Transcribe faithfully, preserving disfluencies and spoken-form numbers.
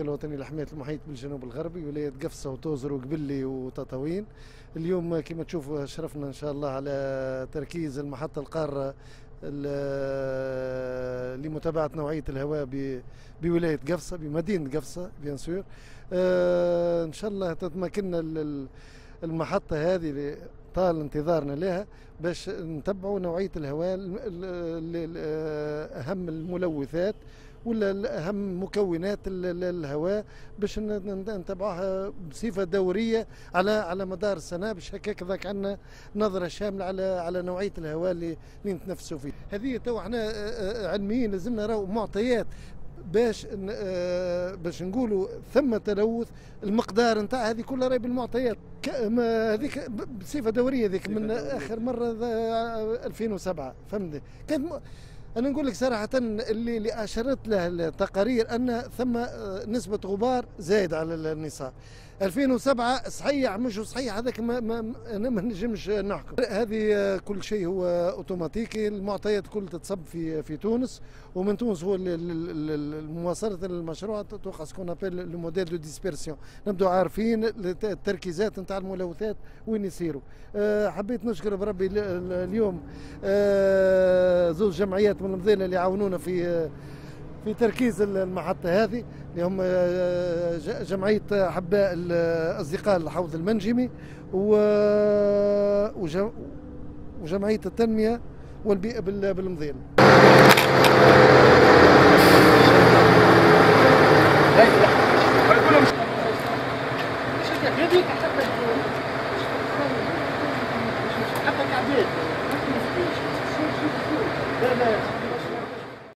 الهيكل الوطني لحماية المحيط بالجنوب الغربي، ولاية قفصة وتوزر وقبلي وتطاوين. اليوم كما تشوفوا شرفنا إن شاء الله على تركيز المحطة القارة لمتابعة نوعية الهواء بولاية قفصة، بمدينة قفصة بيان سور. إن شاء الله تتمكننا المحطة هذه طال انتظارنا لها باش نتبعوا نوعية الهواء، أهم الملوثات ولا أهم مكونات الهواء باش نتبعها بصفة دورية على على مدار السنة، باش هكاك عندنا نظرة شاملة على على نوعية الهواء اللي نتنفسوا فيه. هذه تو احنا علميين لازمنا نراو معطيات باش باش نقولوا ثم تلوث، المقدار نتاع هذه كلها راهي بالمعطيات هذيك بصفة دورية. هذيك من آخر مرة ألفين وسبعة فهمتني. كانت أنا نقول لك صراحة اللي اللي أشرت له التقارير أن ثم نسبة غبار زايد على النصاب. ألفين وسبعة صحيح مش صحيح هذاك ما, ما أنا ما نجمش نحكم. هذه كل شيء هو أوتوماتيكي، المعطيات كل تتصب في في تونس، ومن تونس هو مواصلة المشروع توقع سكون أبل لو موديل دو ديسبيرسيون، نبدو عارفين التركيزات نتاع الملوثات وين يصيروا. حبيت نشكر بربي اليوم زوج جمعيات من المنظمة اللي عاونونا في في تركيز المحطة هذه، اللي هم جمعية حباء اصدقاء الحوض المنجمي وجمعية التنمية والبيئة بالمنظمة.